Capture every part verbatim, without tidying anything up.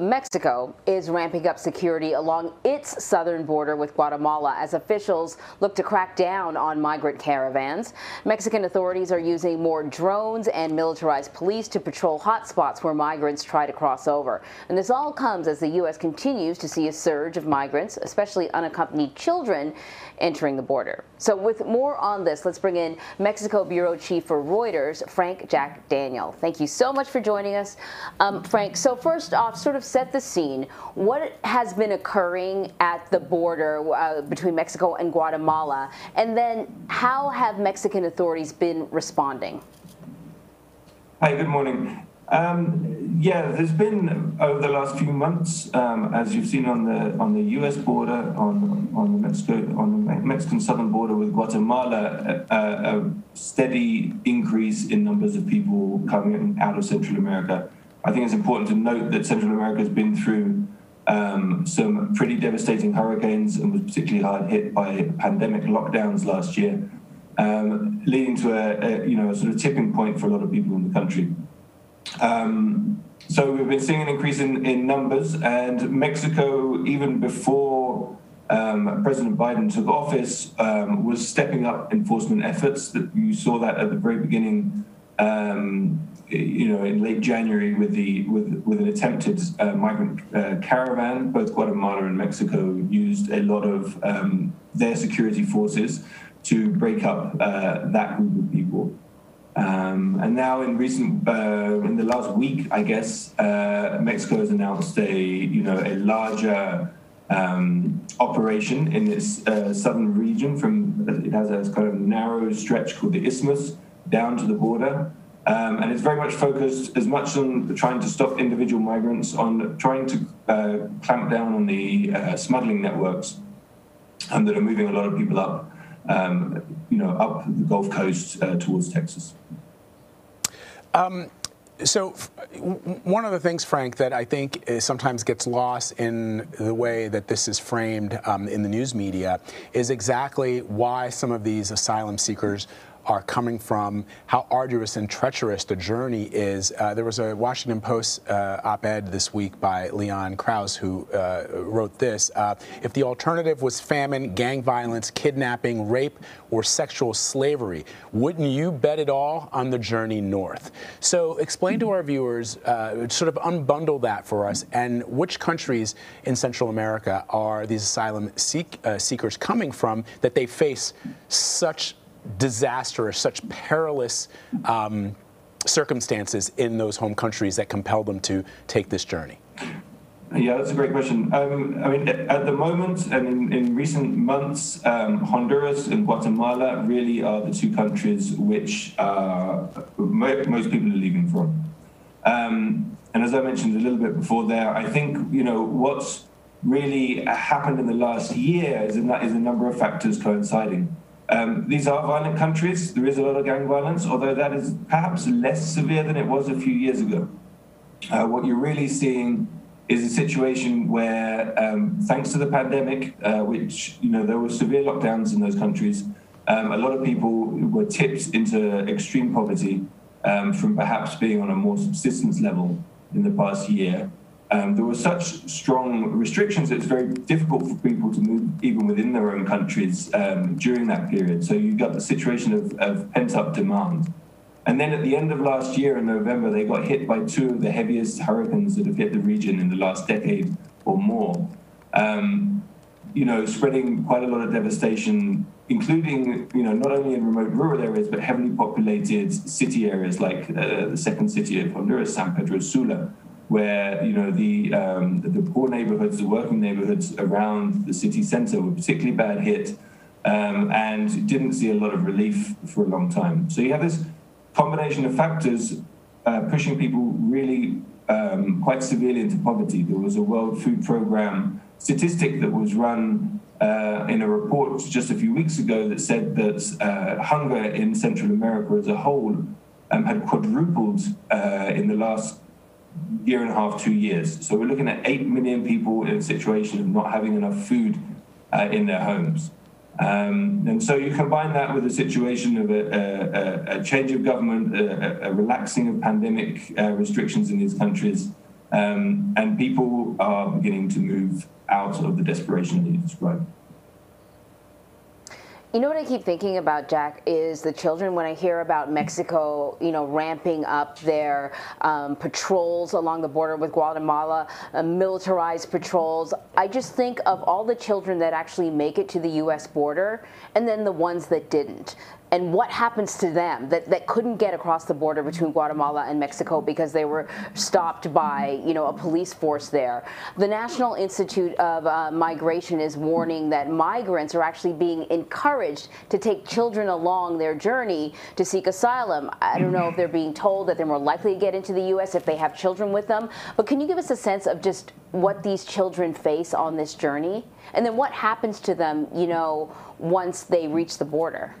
Mexico is ramping up security along its southern border with Guatemala as officials look to crack down on migrant caravans. Mexican authorities are using more drones and militarized police to patrol hotspots where migrants try to cross over. And this all comes as the U S continues to see a surge of migrants, especially unaccompanied children, entering the border. So with more on this, let's bring in Mexico Bureau Chief for Reuters, Frank Jack Daniel. Thank you so much for joining us. Um, Frank, so first off, sort of set the scene. What has been occurring at the border uh, between Mexico and Guatemala? And then how have Mexican authorities been responding? Hi, good morning. Um, yeah, there's been, over the last few months, um, as you've seen on the on the U S border, on on the Mexico on the Mexican southern border with Guatemala, a, a steady increase in numbers of people coming out of Central America. I think it's important to note that Central America has been through um, some pretty devastating hurricanes and was particularly hard hit by pandemic lockdowns last year, um, leading to a, a you know a sort of tipping point for a lot of people in the country. Um, so we've been seeing an increase in, in numbers, and Mexico, even before um, President Biden took office, um, was stepping up enforcement efforts. That you saw that at the very beginning, um, you know, in late January with the with with an attempted uh, migrant uh, caravan. Both Guatemala and Mexico used a lot of um, their security forces to break up uh, that group of people. Um, and now, in recent, uh, in the last week, I guess, uh, Mexico has announced a, you know, a larger um, operation in its uh, southern region. From it has a kind of narrow stretch called the Isthmus down to the border, um, and it's very much focused as much on trying to stop individual migrants, on trying to uh, clamp down on the uh, smuggling networks um, that are moving a lot of people up. Um, you know, up the Gulf Coast uh, towards Texas. Um, so f one of the things, Frank, that I think is sometimes gets lost in the way that this is framed um, in the news media is exactly why some of these asylum seekers are coming from, how arduous and treacherous the journey is. Uh, there was a Washington Post uh, op-ed this week by Leon Krause who uh, wrote this. Uh, if the alternative was famine, gang violence, kidnapping, rape, or sexual slavery, wouldn't you bet it all on the journey north? So explain to our viewers, uh, sort of unbundle that for us, and which countries in Central America are these asylum seek, uh, seekers coming from that they face such disastrous, such perilous um, circumstances in those home countries that compel them to take this journey? Yeah, that's a great question. Um, I mean, at the moment and in, in recent months, um, Honduras and Guatemala really are the two countries which uh, most people are leaving from. Um, and as I mentioned a little bit before there, I think, you know, what's really happened in the last year is, in that, is a number of factors coinciding. Um, these are violent countries. There is a lot of gang violence, although that is perhaps less severe than it was a few years ago. Uh, what you're really seeing is a situation where, um, thanks to the pandemic, uh, which, you know, there were severe lockdowns in those countries, um, a lot of people were tipped into extreme poverty um, from perhaps being on a more subsistence level in the past year. Um, there were such strong restrictions that it's very difficult for people to move even within their own countries um, during that period. So you've got the situation of, of pent-up demand. And then at the end of last year in November, they got hit by two of the heaviest hurricanes that have hit the region in the last decade or more, um, you know, spreading quite a lot of devastation, including, you know, not only in remote rural areas, but heavily populated city areas like uh, the second city of Honduras, San Pedro Sula, where, you know, the, um, the poor neighborhoods, the working neighborhoods around the city center were particularly bad hit um, and didn't see a lot of relief for a long time. So you have this combination of factors uh, pushing people really um, quite severely into poverty. There was a World Food Programme statistic that was run uh, in a report just a few weeks ago that said that uh, hunger in Central America as a whole um, had quadrupled uh, in the last year and a half, two years. So we're looking at eight million people in a situation of not having enough food uh, in their homes. Um, and so you combine that with a situation of a, a, a change of government, a, a relaxing of pandemic uh, restrictions in these countries, Um, and people are beginning to move out of the desperation that you described. You know what I keep thinking about, Jack, is the children. When I hear about Mexico, you know, ramping up their um, patrols along the border with Guatemala, uh, militarized patrols, I just think of all the children that actually make it to the U S border and then the ones that didn't. And what happens to them that, that couldn't get across the border between Guatemala and Mexico because they were stopped by, you know, a police force there. The National Institute of uh, Migration is warning that migrants are actually being encouraged to take children along their journey to seek asylum. I don't know if they're being told that they're more likely to get into the U S if they have children with them, but can you give us a sense of just what these children face on this journey? And then what happens to them, you know, once they reach the border?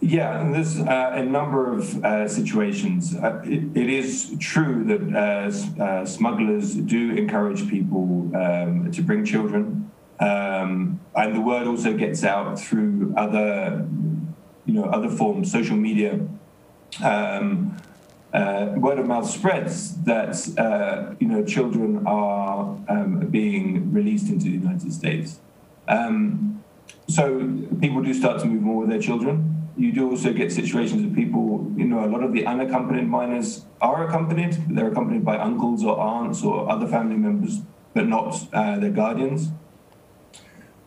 Yeah, and there's uh, a number of uh, situations. Uh, it, it is true that uh, uh, smugglers do encourage people um, to bring children, um, and the word also gets out through other, you know, other forms, social media. Um, uh, word of mouth spreads that uh, you know children are um, being released into the United States. Um, so people do start to move more with their children. You do also get situations of people, you know, a lot of the unaccompanied minors are accompanied. They're accompanied by uncles or aunts or other family members, but not uh, their guardians.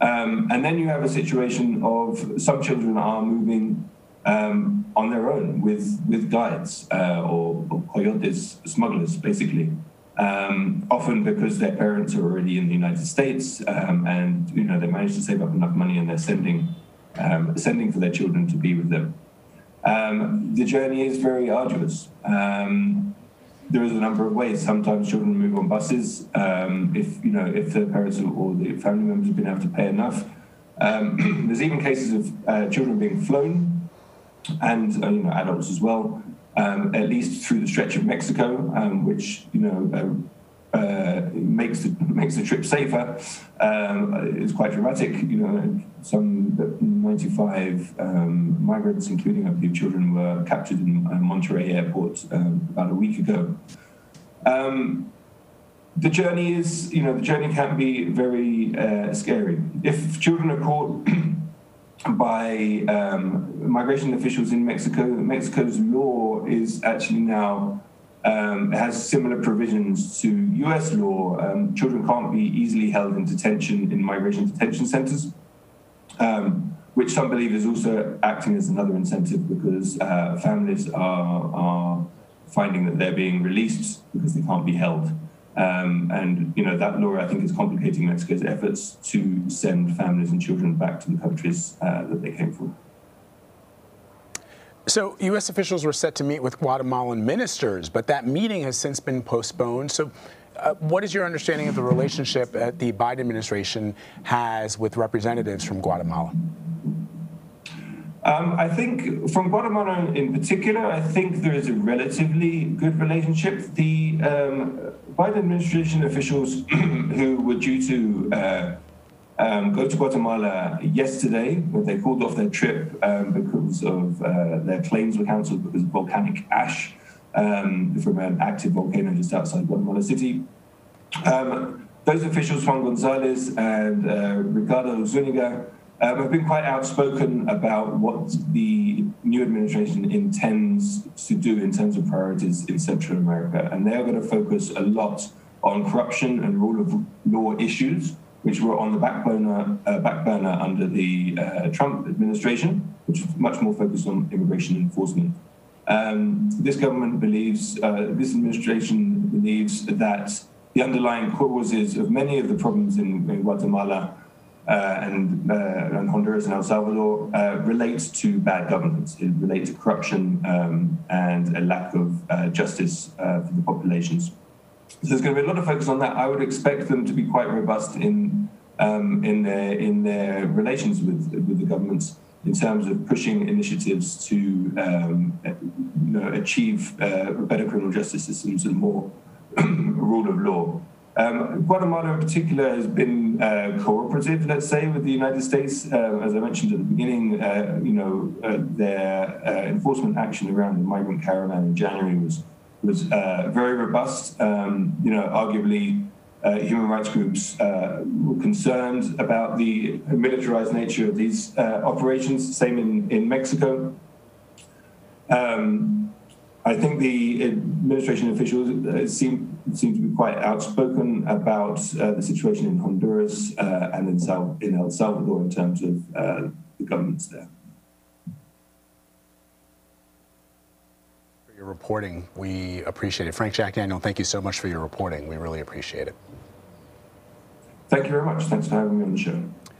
Um, and then you have a situation of some children are moving um, on their own with, with guides uh, or, or coyotes, smugglers, basically. Um, often because their parents are already in the United States um, and, you know, they manage to save up enough money and they're sending Um, sending for their children to be with them. Um, the journey is very arduous. Um, there is a number of ways. Sometimes children move on buses. Um, if you know, if the parents or the family members have been able to pay enough, um, there's even cases of uh, children being flown, and uh, you know, adults as well. Um, at least through the Stretch of Mexico, um, which you know uh, uh, makes the, makes the trip safer. Um, it's quite dramatic. You know, some ninety-five um, migrants, including a few children, were captured in uh, Monterrey Airport um, about a week ago. Um, the journey is, you know, the journey can be very uh, scary. If children are caught by um, migration officials in Mexico, Mexico's law is actually now um, has similar provisions to U S law. Um, children can't be easily held in detention in migration detention centers. Um, which some believe is also acting as another incentive because uh, families are, are finding that they're being released because they can't be held. Um, and, you know, that law, I think, is complicating Mexico's efforts to send families and children back to the countries uh, that they came from. So U S officials were set to meet with Guatemalan ministers, but that meeting has since been postponed. So Uh, what is your understanding of the relationship that the Biden administration has with representatives from Guatemala? Um, I think from Guatemala in particular, I think there is a relatively good relationship. The um, Biden administration officials who were due to uh, um, go to Guatemala yesterday, but they called off their trip um, because of uh, their claims were cancelled because of volcanic ash. Um, from an active volcano just outside Guatemala City. Um, those officials, Juan González and uh, Ricardo Zuniga, um, have been quite outspoken about what the new administration intends to do in terms of priorities in Central America. And they're going to focus a lot on corruption and rule of law issues, which were on the back burner, uh, back burner under the uh, Trump administration, which was much more focused on immigration enforcement. Um, this government believes, uh, this administration believes that the underlying causes of many of the problems in, in Guatemala uh, and, uh, and Honduras and El Salvador uh, relate to bad governance. It relates to corruption um, and a lack of uh, justice uh, for the populations. So there's going to be a lot of focus on that. I would expect them to be quite robust in um, in their in their relations with with the governments, in terms of pushing initiatives to um, you know, achieve uh, better criminal justice systems and more rule of law. Um, Guatemala in particular has been uh, cooperative, let's say, with the United States. Uh, as I mentioned at the beginning, uh, you know, uh, their uh, enforcement action around the migrant caravan in January was was uh, very robust. Um, you know, arguably, uh, human rights groups uh, were concerned about the militarized nature of these uh, operations. Same in in Mexico. Um, I think the administration officials uh, seem seem to be quite outspoken about uh, the situation in Honduras uh, and in Sal in El Salvador in terms of uh, the governments there. Your reporting, we appreciate it. Frank Jack Daniel, thank you so much for your reporting. We really appreciate it. Thank you very much. Thanks for having me on the show.